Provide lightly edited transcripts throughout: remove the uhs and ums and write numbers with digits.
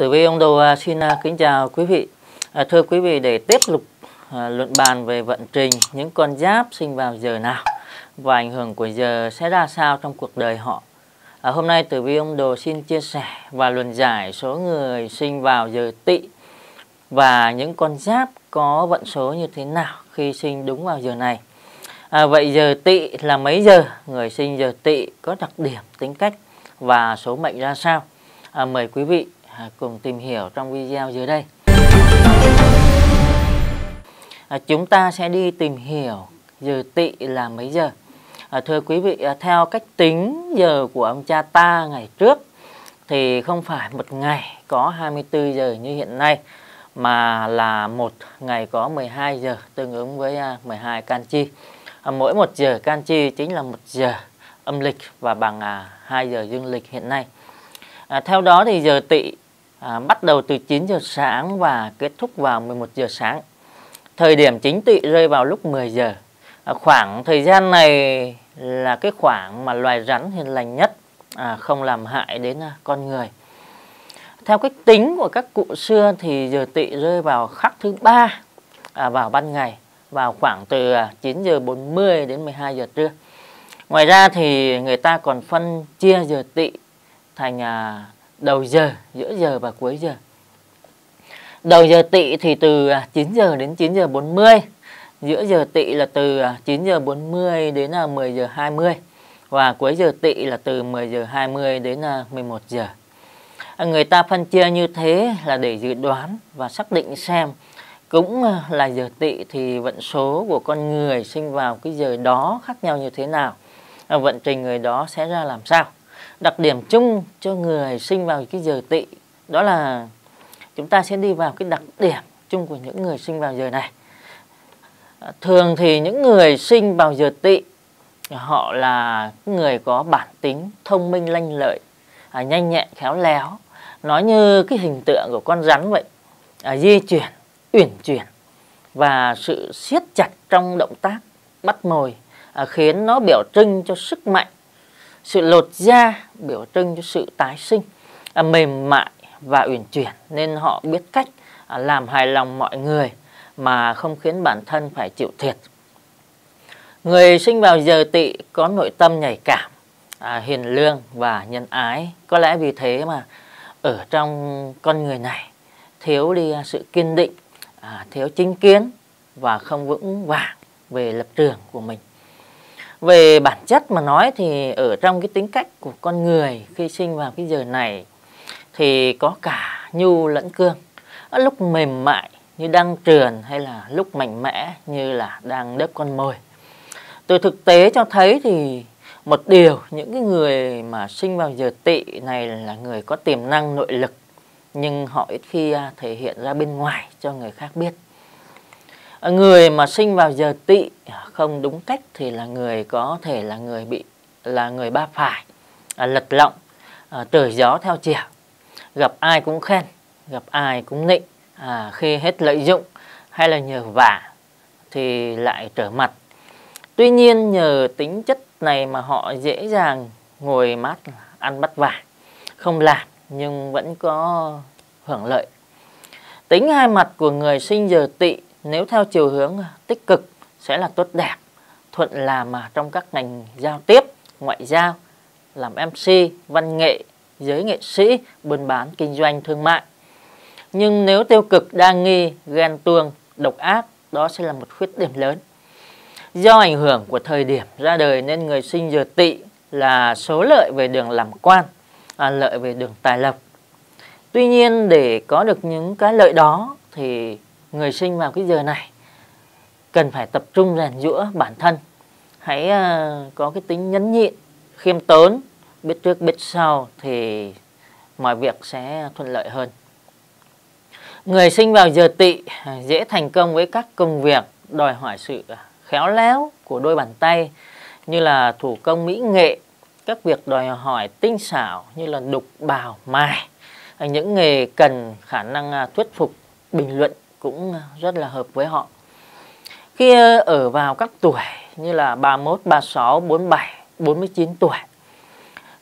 Tử vi ông Đồ xin kính chào quý vị. Thưa quý vị, để tiếp tục luận bàn về vận trình những con giáp sinh vào giờ nào và ảnh hưởng của giờ sẽ ra sao trong cuộc đời họ, hôm nay Tử vi ông Đồ xin chia sẻ và luận giải số người sinh vào giờ Tỵ và những con giáp có vận số như thế nào khi sinh đúng vào giờ này. Vậy giờ Tỵ là mấy giờ? Người sinh giờ Tỵ có đặc điểm, tính cách và số mệnh ra sao? Mời quý vị cùng tìm hiểu trong video dưới đây. Chúng ta sẽ đi tìm hiểu giờ Tỵ là mấy giờ. Thưa quý vị, theo cách tính giờ của ông cha ta ngày trước thì không phải một ngày có 24 giờ như hiện nay, mà là một ngày có 12 giờ, tương ứng với 12 can chi. Mỗi một giờ can chi chính là một giờ âm lịch và bằng 2 giờ dương lịch hiện nay. Theo đó thì giờ Tỵ bắt đầu từ 9 giờ sáng và kết thúc vào 11 giờ sáng. Thời điểm chính Tỵ rơi vào lúc 10 giờ. Khoảng thời gian này là cái khoảng mà loài rắn hiền lành nhất, không làm hại đến con người. Theo cách tính của các cụ xưa thì giờ Tỵ rơi vào khắc thứ 3 vào ban ngày, vào khoảng từ 9 giờ 40 đến 12 giờ trưa. Ngoài ra thì người ta còn phân chia giờ Tỵ thành đầu giờ, giữa giờ và cuối giờ. Đầu giờ Tỵ thì từ 9 giờ đến 9 giờ 40. Giữa giờ Tỵ là từ 9 giờ 40 đến 10 giờ 20. Và cuối giờ Tỵ là từ 10 giờ 20 đến 11 giờ. Người ta phân chia như thế là để dự đoán và xác định xem cũng là giờ Tỵ thì vận số của con người sinh vào cái giờ đó khác nhau như thế nào, vận trình người đó sẽ ra làm sao. Đặc điểm chung cho người sinh vào cái giờ Tỵ, đó là chúng ta sẽ đi vào cái đặc điểm chung của những người sinh vào giờ này. Thường thì những người sinh vào giờ Tỵ họ là người có bản tính thông minh lanh lợi, nhanh nhẹn khéo léo, nó như cái hình tượng của con rắn vậy, di chuyển uyển chuyển và sự siết chặt trong động tác bắt mồi, khiến nó biểu trưng cho sức mạnh. Sự lột da biểu trưng cho sự tái sinh, mềm mại và uyển chuyển, nên họ biết cách làm hài lòng mọi người mà không khiến bản thân phải chịu thiệt. Người sinh vào giờ Tỵ có nội tâm nhạy cảm, hiền lương và nhân ái. Có lẽ vì thế mà ở trong con người này thiếu đi sự kiên định, thiếu chính kiến và không vững vàng về lập trường của mình. Về bản chất mà nói thì ở trong cái tính cách của con người khi sinh vào cái giờ này thì có cả nhu lẫn cương, lúc mềm mại như đang trườn hay là lúc mạnh mẽ như là đang đớp con mồi. Từ thực tế cho thấy thì một điều những cái người mà sinh vào giờ Tỵ này là người có tiềm năng nội lực, nhưng họ ít khi thể hiện ra bên ngoài cho người khác biết. Người mà sinh vào giờ Tỵ không đúng cách thì là người có thể là người ba phải, lật lọng, trời gió theo chiều, gặp ai cũng khen, gặp ai cũng nịnh, khi hết lợi dụng hay là nhờ vả thì lại trở mặt. Tuy nhiên nhờ tính chất này mà họ dễ dàng ngồi mát ăn bắt vả, không làm nhưng vẫn có hưởng lợi. Tính hai mặt của người sinh giờ Tỵ nếu theo chiều hướng tích cực sẽ là tốt đẹp, thuận làm mà trong các ngành giao tiếp, ngoại giao, làm MC, văn nghệ, giới nghệ sĩ, buôn bán, kinh doanh, thương mại. Nhưng nếu tiêu cực, đa nghi, ghen tuông, độc ác, đó sẽ là một khuyết điểm lớn. Do ảnh hưởng của thời điểm ra đời nên người sinh giờ Tỵ là số lợi về đường làm quan, lợi về đường tài lộc. Tuy nhiên để có được những cái lợi đó thì người sinh vào cái giờ này cần phải tập trung rèn giũa bản thân. Hãy có cái tính nhẫn nhịn, khiêm tốn, biết trước biết sau thì mọi việc sẽ thuận lợi hơn. Người sinh vào giờ Tỵ dễ thành công với các công việc đòi hỏi sự khéo léo của đôi bàn tay như là thủ công mỹ nghệ, các việc đòi hỏi tinh xảo như là đục bào mài, những nghề cần khả năng thuyết phục, bình luận cũng rất là hợp với họ. Khi ở vào các tuổi như là 31, 36, 47, 49 tuổi,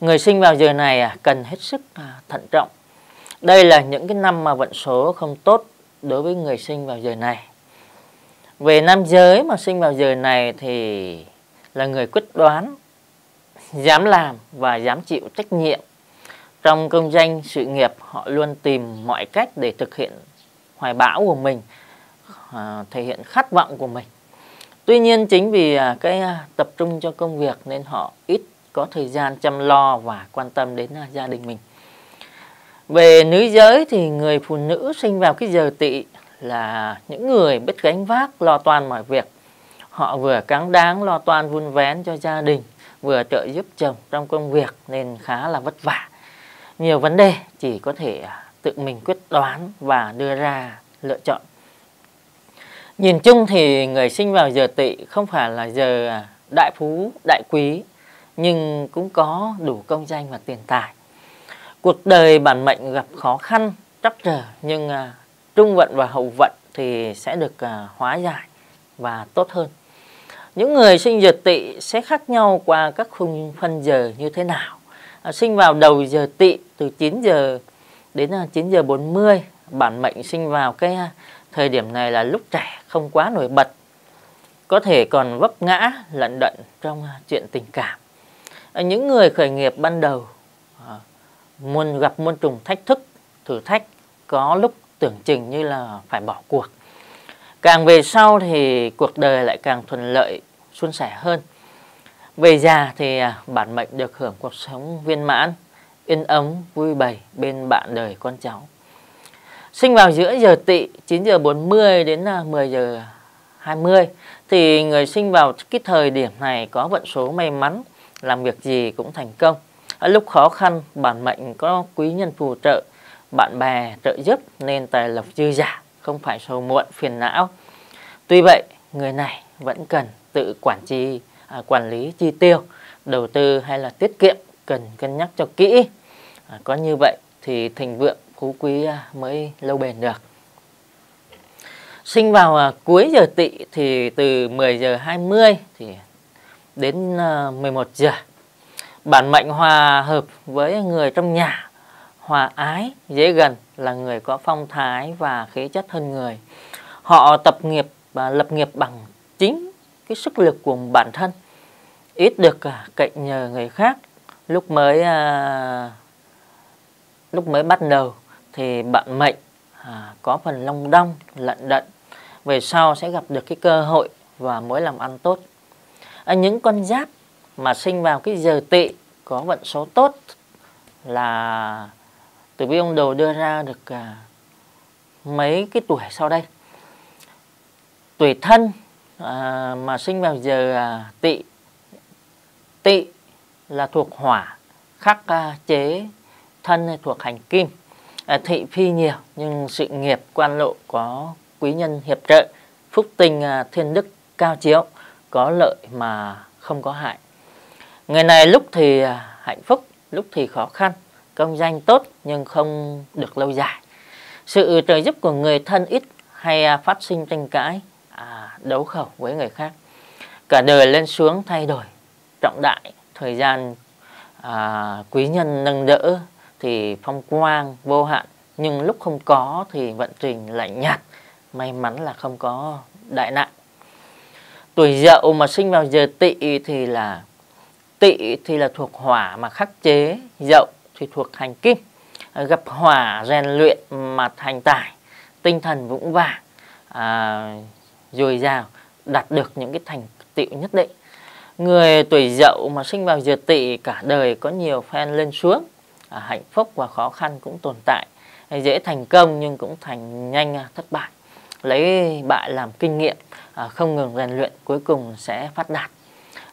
người sinh vào giờ này cần hết sức thận trọng, Đây là những cái năm mà vận số không tốt đối với người sinh vào giờ này. Về nam giới mà sinh vào giờ này thì là người quyết đoán, dám làm và dám chịu trách nhiệm. Trong công danh, sự nghiệp, họ luôn tìm mọi cách để thực hiện hoài bão của mình, thể hiện khát vọng của mình. Tuy nhiên chính vì cái tập trung cho công việc nên họ ít có thời gian chăm lo và quan tâm đến gia đình mình. Về nữ giới thì người phụ nữ sinh vào cái giờ Tỵ là những người biết gánh vác, lo toan mọi việc. Họ vừa cáng đáng lo toan vun vén cho gia đình, vừa trợ giúp chồng trong công việc nên khá là vất vả. Nhiều vấn đề chỉ có thể tự mình quyết đoán và đưa ra lựa chọn. Nhìn chung thì người sinh vào giờ Tỵ không phải là giờ đại phú, đại quý, nhưng cũng có đủ công danh và tiền tài. Cuộc đời bản mệnh gặp khó khăn, trắc trở, nhưng trung vận và hậu vận thì sẽ được hóa giải và tốt hơn. Những người sinh giờ Tỵ sẽ khác nhau qua các khung phân giờ như thế nào. Sinh vào đầu giờ Tỵ từ 9 giờ đến 9 giờ 40, bản mệnh sinh vào cái thời điểm này là lúc trẻ, không quá nổi bật, có thể còn vấp ngã, lận đận trong chuyện tình cảm. Những người khởi nghiệp ban đầu gặp muôn trùng thách thức, thử thách, có lúc tưởng chừng như là phải bỏ cuộc. Càng về sau thì cuộc đời lại càng thuận lợi, suôn sẻ hơn. Về già thì bản mệnh được hưởng cuộc sống viên mãn, yên ấm, vui bầy bên bạn đời con cháu. Sinh vào giữa giờ Tỵ 9 giờ 40 đến 10 giờ 20 thì người sinh vào cái thời điểm này có vận số may mắn, làm việc gì cũng thành công. Ở lúc khó khăn, bản mệnh có quý nhân phù trợ, bạn bè trợ giúp nên tài lộc dư giả, không phải sầu muộn, phiền não. Tuy vậy, người này vẫn cần tự quản lý chi tiêu, đầu tư hay là tiết kiệm cần cân nhắc cho kỹ. Có như vậy thì thịnh vượng, phú quý mới lâu bền được. Sinh vào cuối giờ Tỵ thì từ 10 giờ 20 thì đến 11 giờ. Bản mệnh hòa hợp với người trong nhà, hòa ái, dễ gần, là người có phong thái và khí chất hơn người. Họ tập nghiệp và lập nghiệp bằng chính cái sức lực của bản thân, ít được cậy nhờ người khác. Lúc mới bắt đầu thì bạn mệnh có phần long đong, lận đận, về sau sẽ gặp được cái cơ hội và mối làm ăn tốt. Những con giáp mà sinh vào cái giờ Tỵ có vận số tốt là Tử Vi Ông Đồ đưa ra được mấy cái tuổi sau đây. Tuổi Thân mà sinh vào giờ Tỵ, Tỵ là thuộc hỏa, khắc chế thân thuộc hành kim. Thị phi nhiều nhưng sự nghiệp quan lộ có quý nhân hiệp trợ, phúc tinh thiên đức cao chiếu, có lợi mà không có hại. Người này lúc thì hạnh phúc, lúc thì khó khăn, công danh tốt nhưng không được lâu dài. Sự trợ giúp của người thân ít, hay phát sinh tranh cãi, đấu khẩu với người khác. Cả đời lên xuống thay đổi trọng đại, thời gian quý nhân nâng đỡ thì phong quang vô hạn, nhưng lúc không có thì vận trình lạnh nhạt, may mắn là không có đại nạn. Tuổi Dậu mà sinh vào giờ Tỵ thì là thuộc hỏa mà khắc chế, Dậu thì thuộc hành kim. Gặp hỏa rèn luyện mà thành tài, tinh thần vững vàng, dồi dào, đạt được những cái thành tựu nhất định. Người tuổi Dậu mà sinh vào giờ Tỵ cả đời có nhiều phen lên xuống, hạnh phúc và khó khăn cũng tồn tại, dễ thành công nhưng cũng thành nhanh thất bại, lấy bại làm kinh nghiệm, không ngừng rèn luyện, cuối cùng sẽ phát đạt.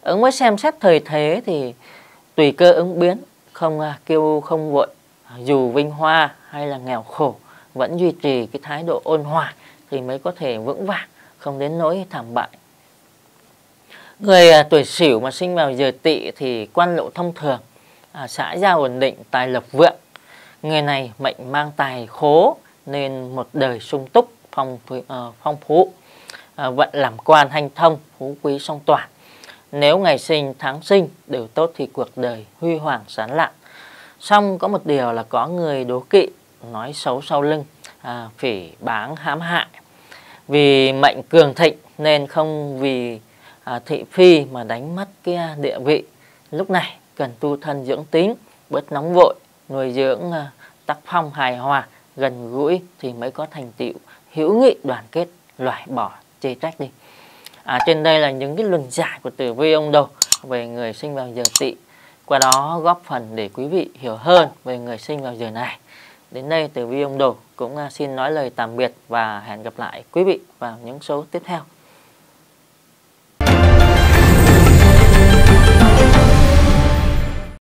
Ứng với xem xét thời thế thì tùy cơ ứng biến, không kiêu không vội, dù vinh hoa hay là nghèo khổ vẫn duy trì cái thái độ ôn hòa thì mới có thể vững vàng, không đến nỗi thảm bại. Người tuổi Sửu mà sinh vào giờ Tỵ thì quan lộ thông thường, xã giao ổn định, tài lộc vượng. Người này mệnh mang tài khố nên một đời sung túc, phong phú, vận làm quan hanh thông, phú quý song toàn. Nếu ngày sinh, tháng sinh đều tốt thì cuộc đời huy hoàng sáng lạn. Song có một điều là có người đố kỵ, nói xấu sau lưng, phỉ báng hãm hại. Vì mệnh cường thịnh nên không vì thị phi mà đánh mất cái địa vị. Lúc này cần tu thân dưỡng tín, bớt nóng vội, nuôi dưỡng tác phong hài hòa, gần gũi thì mới có thành tựu hữu nghị đoàn kết, loại bỏ chê trách đi. Trên đây là những cái luận giải của tử vi ông Đồ về người sinh vào giờ Tỵ. Qua đó góp phần để quý vị hiểu hơn về người sinh vào giờ này. Đến đây tử vi ông Đồ cũng xin nói lời tạm biệt và hẹn gặp lại quý vị vào những số tiếp theo.